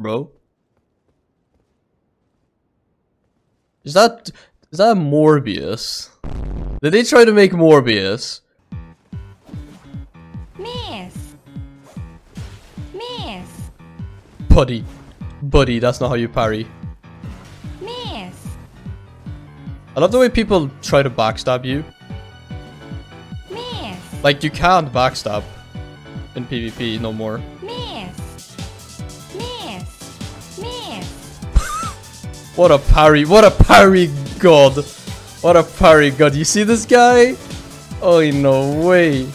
bro? Is that Morbius? Did they try to make Morbius? Miss. Buddy, that's not how you parry. Miss. I love the way people try to backstab you. Miss. Like, you can't backstab in PvP no more. Miss. What a parry god. You see this guy? Oh, no way.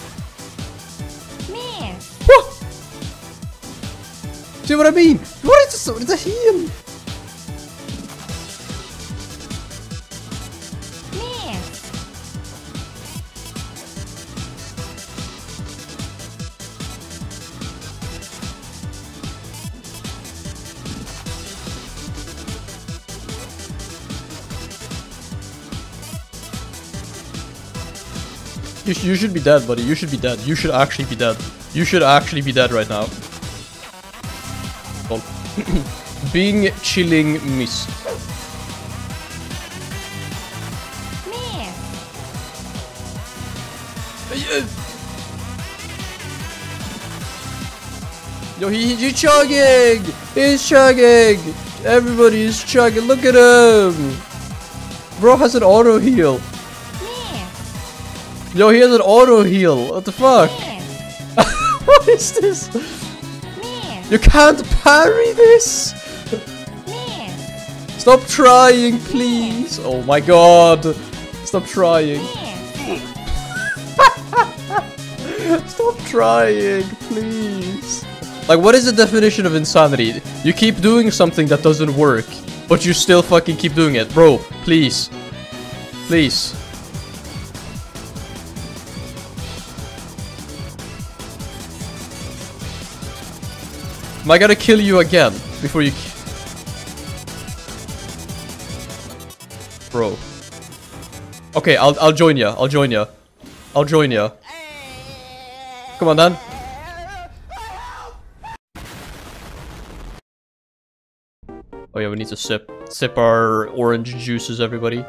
See what I mean? What is this? It's a heal. You should be dead, buddy. You should be dead. You should actually be dead. You should actually be dead right now. Being chilling mist. Yo, he's chugging! He's chugging! Everybody is chugging. Look at him! Bro has an auto heal. Yo, he has an auto heal. What the fuck? What is this? You can't parry this! Stop trying, please! Oh my god! Stop trying! Stop trying, please! Like, what is the definition of insanity? You keep doing something that doesn't work, but you still fucking keep doing it. Bro, please. Please. Am I gonna kill you again before you... Bro. Okay, I'll join ya. Come on, then. Oh yeah, we need to sip our orange juices, everybody.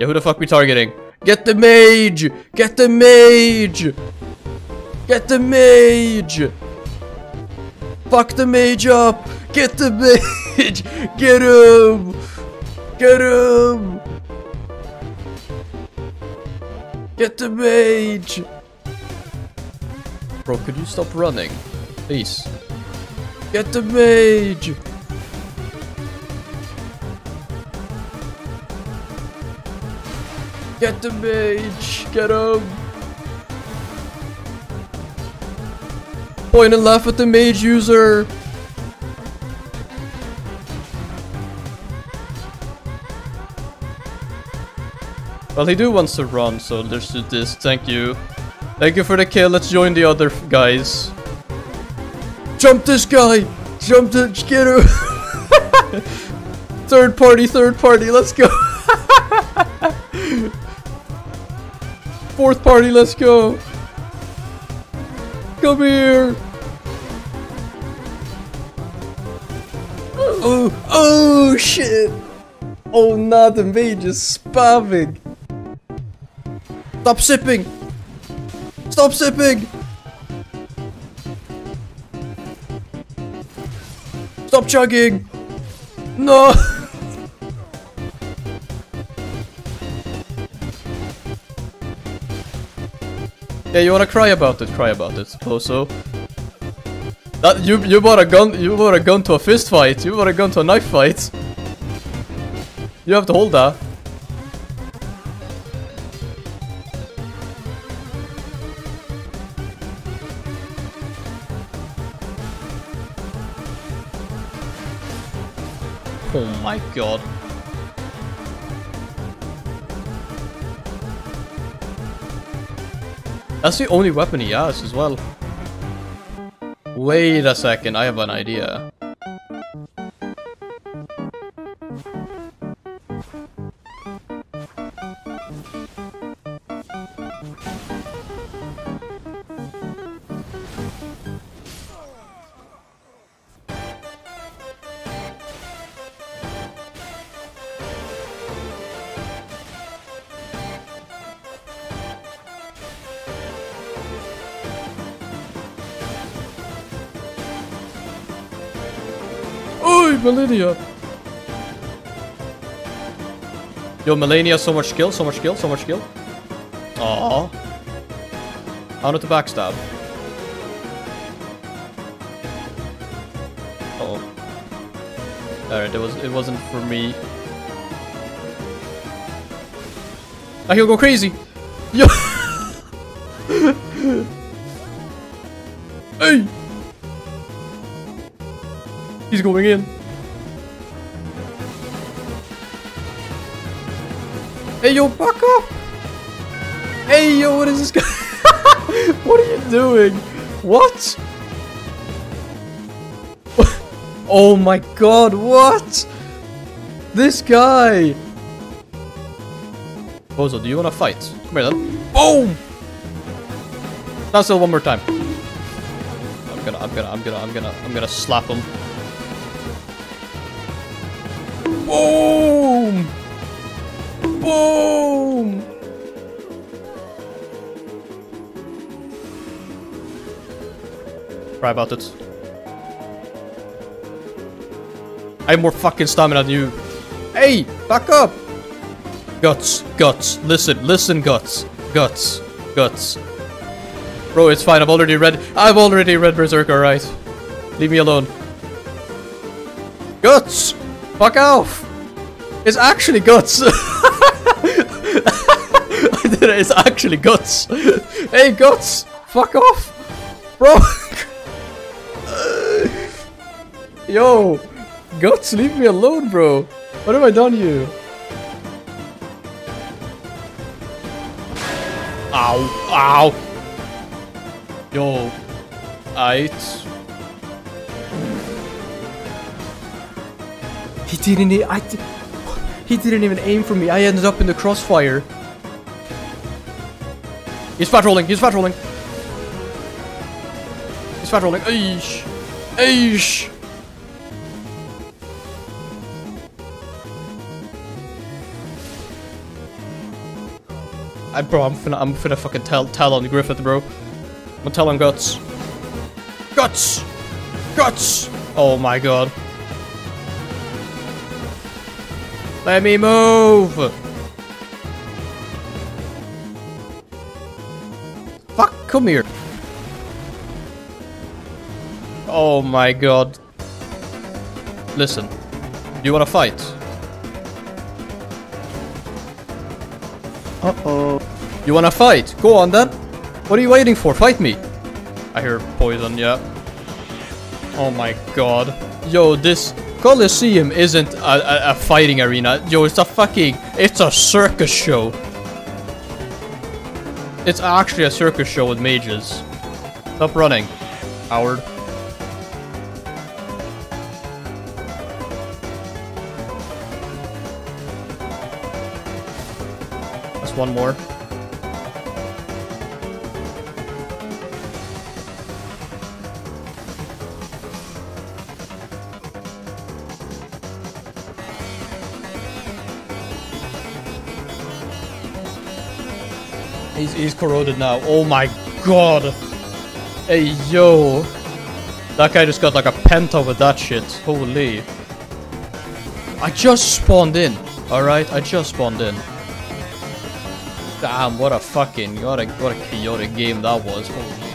Yeah, who the fuck we targeting? Get the mage! Get the mage! Get the mage! Fuck the mage up! Get the mage! Get him! Get him! Get the mage! Bro, could you stop running? Please. Get the mage! Get the mage! Get him! Point and laugh at the mage user. Well, he do wants to run, so let's do this. Thank you for the kill. Let's join the other guys. Jump this guy. Jump the skitter. Third party. Let's go. Fourth party. Let's go. Come here! Oh shit! Oh, not the mage is spamming! Stop sipping! Stop sipping! Stop chugging! No! Yeah, you wanna cry about it? Cry about it, Poso. That you bought a gun. You bought a gun to a fist fight. You bought a gun to a knife fight. You have to hold that. Oh my god. That's the only weapon he has as well. Wait a second, I have an idea. Millennia. Yo, Millennia, so much skill, so much skill, so much skill. Aww. How not to backstab? Alright, it wasn't for me. Oh, he'll go crazy! Yo! Hey! He's going in. Hey, yo, back up! Hey, yo, what is this guy? What are you doing? What? Oh my god, what? This guy! Bozo, do you want to fight? Come here then. Boom! Stand still one more time. I'm gonna slap him. Boom! Boom! Cry about it. I have more fucking stamina than you. Hey, back up! Guts, Guts, listen, listen, Guts, Guts, Guts. Bro, it's fine. I've already read Berserker, right? Leave me alone. Guts, fuck off! It's actually Guts. It's actually Guts. Hey, Guts, fuck off, bro. Yo. Guts, leave me alone, bro. What have I done to you? Ow, ow. Yo. He didn't even aim for me. I ended up in the crossfire. He's fat rolling. He's fat rolling. He's fat rolling. Aish. Aish. Bro, I'm finna fucking tell on Griffith, bro. I'm gonna tell on Guts. Guts! Guts! Oh my god. Let me move! Fuck, come here. Oh my god. Listen. Do you wanna fight? Uh-oh. You wanna fight? Go on then. What are you waiting for? Fight me. I hear poison, yeah. Oh my god. Yo, this Colosseum isn't a fighting arena. Yo, it's a fucking... It's a circus show. It's actually a circus show with mages. Stop running, Howard. One more. He's corroded now. Oh my god. Hey yo. That guy just got like a penta with that shit. Holy. I just spawned in. Alright, I just spawned in. Damn, what a chaotic game that was. Holy